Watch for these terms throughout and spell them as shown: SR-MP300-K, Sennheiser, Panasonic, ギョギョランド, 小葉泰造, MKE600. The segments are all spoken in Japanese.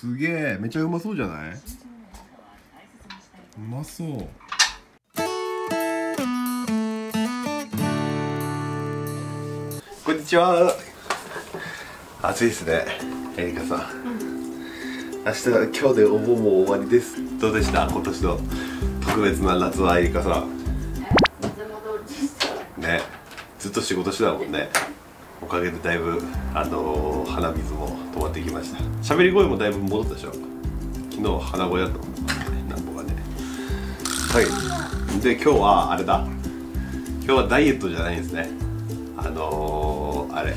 すげえ、めちゃうまそうじゃない？うまそう。こんにちは。暑いですね、エリカさん。明日、今日でお盆も終わりです。どうでした？今年の特別な夏は、エリカさん。ね、ずっと仕事してたもんね。おかげでだいぶ、鼻水も止まってきました。喋り声もだいぶ戻ったでしょ。昨日鼻声だったもんね、なんぼがね。はい。で、今日はあれだ。今日はダイエットじゃないんですね。あれ。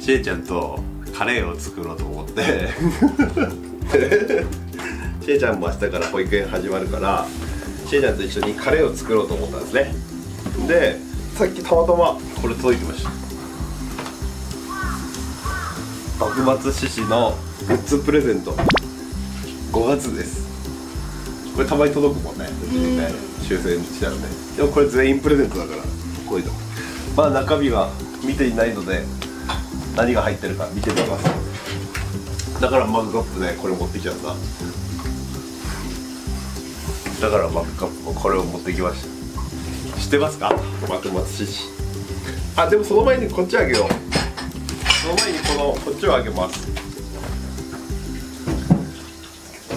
しえちゃんとカレーを作ろうと思って。しえちゃんも明日から保育園始まるから、しえちゃんと一緒にカレーを作ろうと思ったんですね。で、さっきたまたまこれ届いてました。幕末志士のグッズプレゼント5月です。これたまに届くもんね、抽選したらね。でもこれ全員プレゼントだから、こういうのまあ中身は見ていないので何が入ってるか見てみます。だからマグカップでこれ持ってきちゃった。だからマグカップもこれを持ってきました。知ってますか、幕末志士。あ、でもその前にこっちあげよう。その前にこっちを開けます。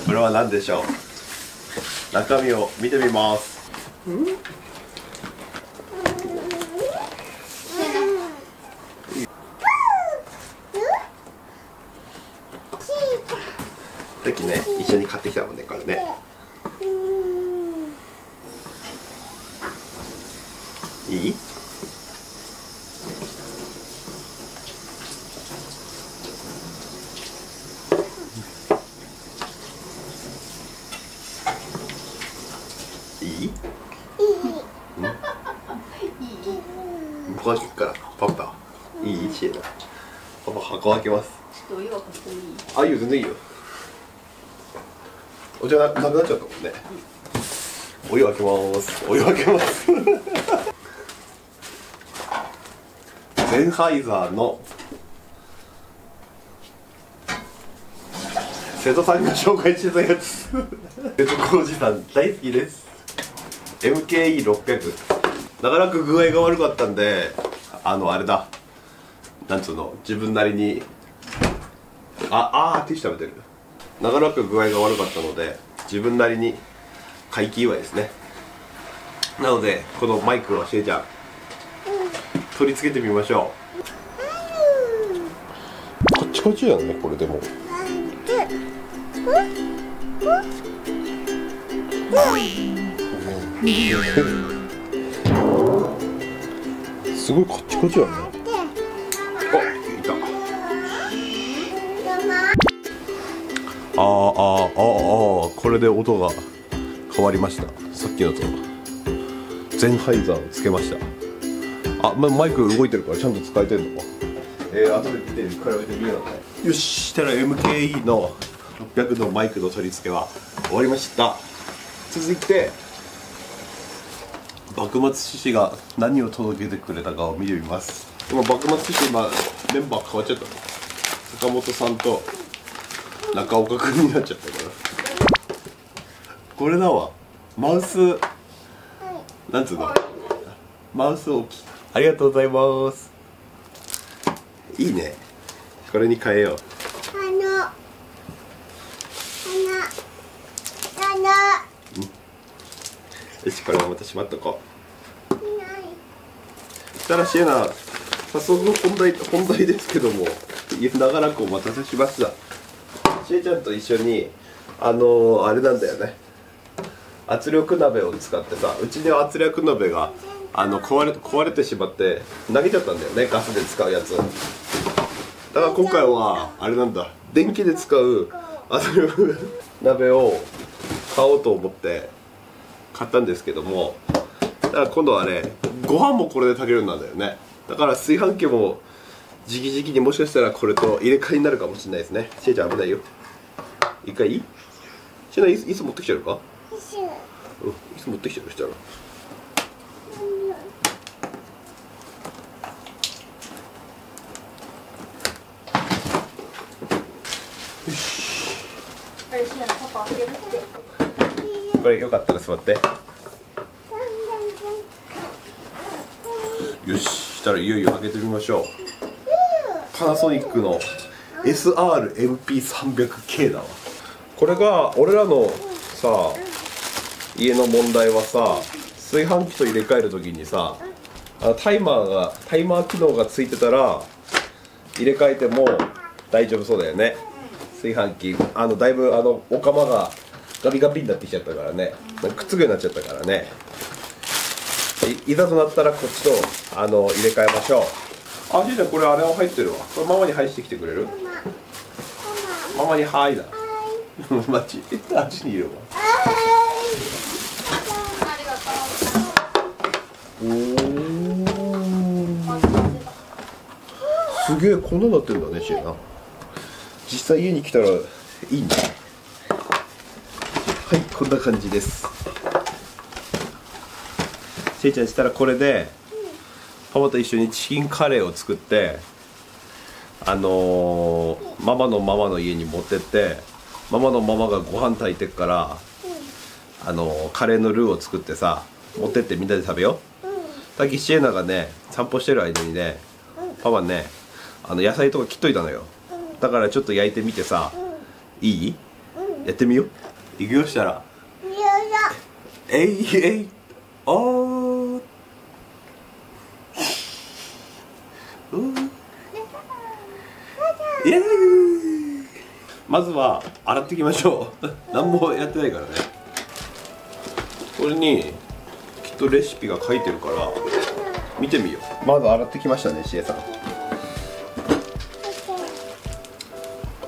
これは何でしょう。中身を見てみます。さっきね、一緒に買ってきたもんね、これね。いい？箱開けから、パパいい知恵だ。パパ箱開けます。ちょっとお湯はここに。あ、いいよ、全然いいよ。お茶なくなっちゃったもんね。お湯開けます。お湯開けます。ゼンハイザーの瀬戸さんが紹介してたやつ。瀬戸康史さん大好きです。MKE600。長らく具合が悪かったんで、あれだ、なんつうの、自分なりに、ティッシュ食べてる。長らく具合が悪かったので、自分なりに回帰祝いですね。なので、このマイクをしえちゃん、取り付けてみましょう。カチカチやんね、これでも。すごいカチカチやね。あ、いた。これで音が変わりました。さっきのとゼンハイザーをつけました。あ、マイク動いてるからちゃんと使えてんのか。後で見て比べてみようね。よし、したら MKE の600のマイクの取り付けは終わりました。続いて幕末志士が何を届けてくれたかを見てみます。でも幕末志士、今メンバー変わっちゃった。坂本さんと中岡君になっちゃったから。これだわ、マウス、なんつうの、マウス置き。ありがとうございます。いいね、これに変えよう。よし、これもまたしまっとこう。そしたらシエナ、早速本題ですけども、長らくお待たせしました。シエちゃんと一緒にあれなんだよね、圧力鍋を使ってさ、うちの圧力鍋が壊れてしまって投げちゃったんだよね、ガスで使うやつ。だから今回はあれなんだ、電気で使う圧力鍋を買おうと思って買ったんですけども、だから今度はね、ご飯もこれで炊けるんだよね。だから炊飯器もじきじきに、もしかしたらこれと入れ替えになるかもしれないですね。しえちゃん危ないよ。一回いい？しえない、いつ持ってきちゃうか？うん、いつ持ってきちゃう、したら。よし。これよかったら座って。よし、したらいよいよ開けてみましょう。パナソニックの SR-MP300-K だわ。これが俺らのさ、家の問題はさ、炊飯器と入れ替えるときにさ、タイマー機能がついてたら入れ替えても大丈夫そうだよね。炊飯器だいぶお釜がガビガビになってきちゃったからね、くっつくようになっちゃったからね、いざとなったらこっちと入れ替えましょう。あ、じいちゃん、これあれも入ってるわ。これママにはいしてきてくれる？ママにはいだ。マジあっちにいるわ。おー、すげえ、こんなになってるんだね、しーな。実際家に来たらいいんだ。はい、こんな感じです。しーちゃん、したらこれでパパと一緒にチキンカレーを作って、ママの家に持ってって、ママのママがご飯炊いてっから、カレーのルーを作ってさ、持ってってみんなで食べよう。さっきシエナがね、散歩してる間にね、パパね、野菜とか切っといたのよ。だからちょっと焼いてみてさ、いい？やってみよう。いくよ、したら。えいえい、おー。イエーイ。まずは洗っていきましょう。何もやってないからね。これにレシピが書いてるから見てみよう。まず洗ってきましたね、しえさん。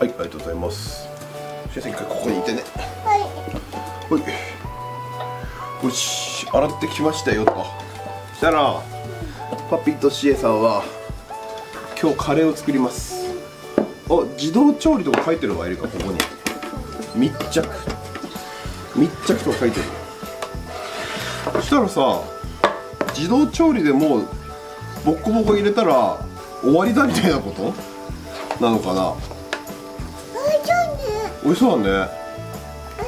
はい、ありがとうございます。しえさん、一回ここにいてね。はい、よし、洗ってきましたよと。したらパピとしえさんは今日カレーを作ります。あ、自動調理とか書いてるわ。エリカ、ここに密着とか書いてる。そしたらさ、自動調理でもうボッコボコ入れたら終わりだみたいなことなのかな。おいしそうだね。そ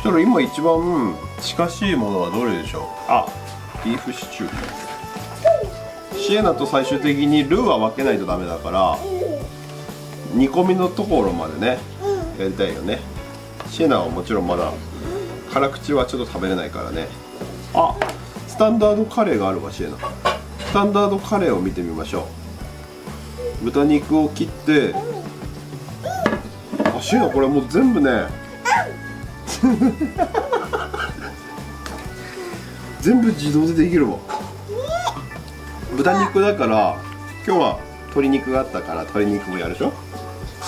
したら今一番近しいものはどれでしょう。あ、ビーフシチュー。シエナと最終的にルーは分けないとダメだから、煮込みのところまでね、やりたいよね。シエナはもちろんまだ辛口はちょっと食べれないからね。あ、スタンダードカレーがあるわ、シエナ。スタンダードカレーを見てみましょう。豚肉を切って、あ、シエナ、これもう全部ね全部自動でできるわ。豚肉だから、今日は鶏肉があったから鶏肉もやるでしょ。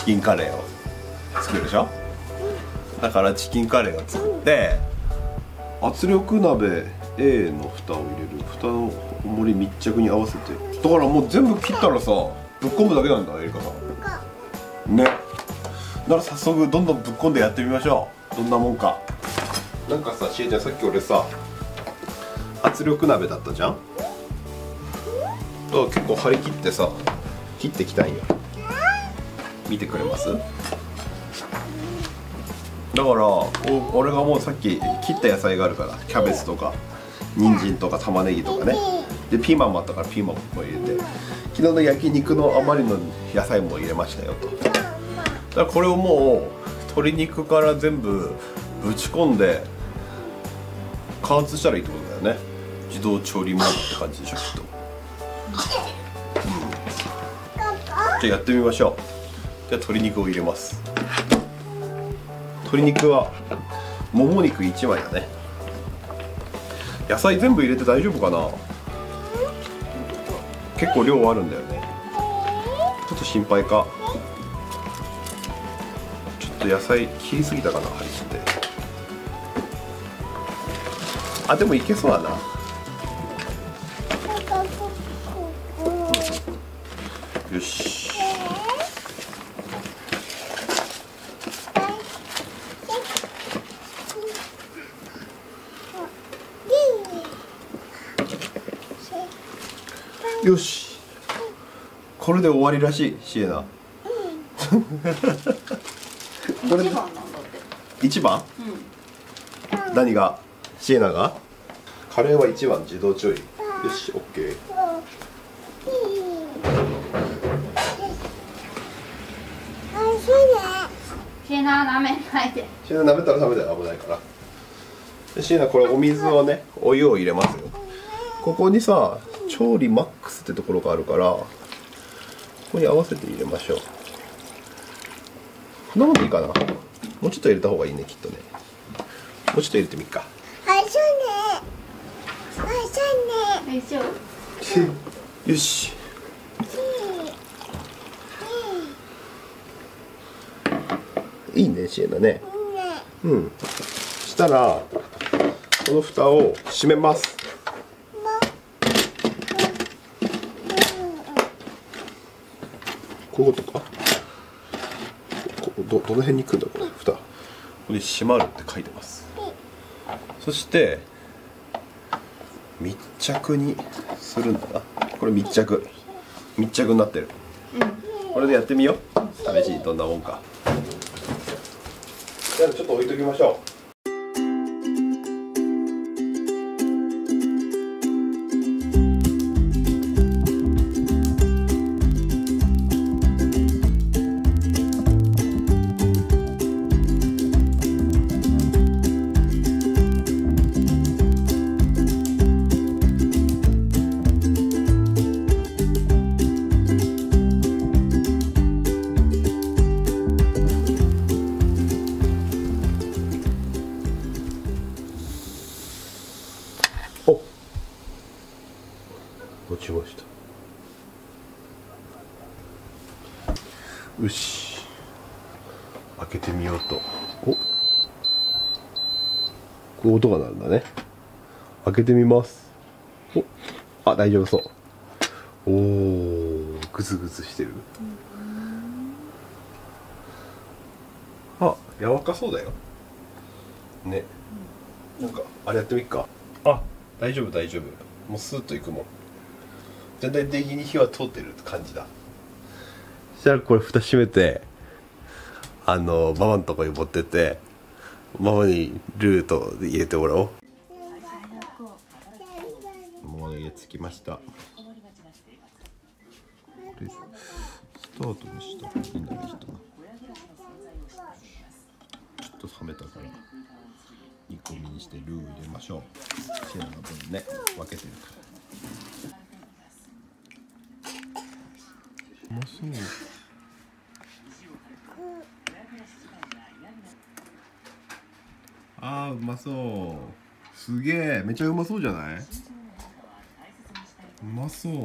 チキンカレーを作るでしょ。だからチキンカレーが作って、圧力鍋 A の蓋を入れる。蓋の重り密着に合わせて。だからもう全部切ったらさ、ぶっ込むだけなんだ、エリカさん。ね。なら早速どんどんぶっ込んでやってみましょう。どんなもんか。なんかさ、しえちゃん、さっき俺さ、圧力鍋だったじゃん。だから結構張り切ってさ、切ってきたんよ。見てくれます？だから俺がもうさっき切った野菜があるから、キャベツとか人参とか玉ねぎとかね、でピーマンもあったからピーマンも入れて、昨日の焼肉の余りの野菜も入れましたよと。だからこれをもう鶏肉から全部ぶち込んで加圧したらいいってことだよね。自動調理モードって感じでしょ、きっと。じゃあやってみましょう。じゃあ鶏肉を入れます。鶏肉はもも肉1枚だね。野菜全部入れて大丈夫かな。結構量あるんだよね。ちょっと心配か。ちょっと野菜切りすぎたかな、張り切って。あ、でもいけそうだな。よし。よし、これで終わりらしい、シエナ。これ1番なんだって。1番？うん。何が？シエナが？カレーは1番自動注意。よし、オッケー。おいしいね。シエナ舐めないで。シエナ舐めたら食べたら危ないから。シエナこれお水をね、お湯を入れますよ。ここにさ、調理マックスってところがあるから、ここに合わせて入れましょう。こんなもんでいいかな。もうちょっと入れた方がいいね、きっとね。もうちょっと入れてみっか。よし。いいね、シエナね。うん。したら、この蓋を閉めます。こういうことか。どの辺に行くんだこれ、蓋。ここに閉まるって書いてます。そして密着にするんだな。これ密着になってる。うん、これでやってみよう。試しにどんなもんか。じゃあちょっと置いときましょう。落ちました。よし、開けてみようと。お、こう音が鳴るんだね。開けてみます。お、あ、大丈夫そう。おお、グズグズしてる。あ、柔らかそうだよね。なんかあれやってみっか。あ、大丈夫大丈夫。もうスーッといくもん。全体的に火は通ってるって感じだ。そしたらこれ蓋閉めて、ママのとこに持ってってママにルート入れてもらおう。もう家着きました。これスタートにしたらいいんだね。ちょっと冷めたから煮込みにしてルー入れましょう。シエナの分ね、分けてるからうまそう。あー、うまそう。すげえ、めちゃうまそうじゃない。うまそう。めち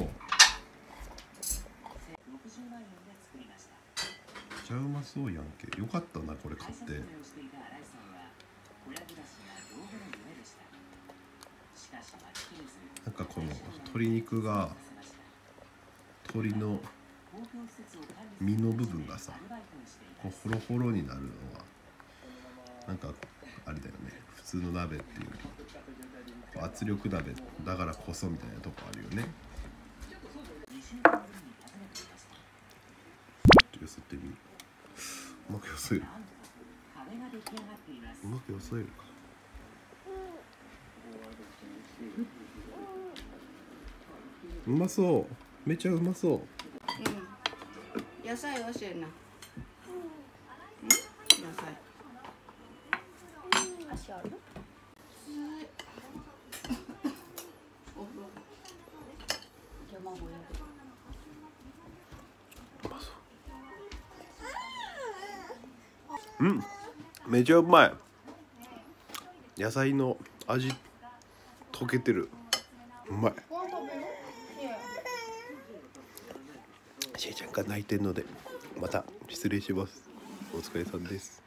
ゃうまそうやんけ。よかったな、これ買って。なんかこの鶏肉が、鶏の身の部分がさ、こうホロホロになるのはなんかあれだよね。普通の鍋っていうより圧力鍋だからこそみたいなとこあるよね。ちょっとよそってみる。うまくよそえる。うまくよそえるか。うまそう。めちゃうまそう。野菜をしてるな。野菜。足ある？うん、めちゃうまい。野菜の味溶けてる。うまい。シエちゃんが泣いてるのでまた失礼します。お疲れさんです。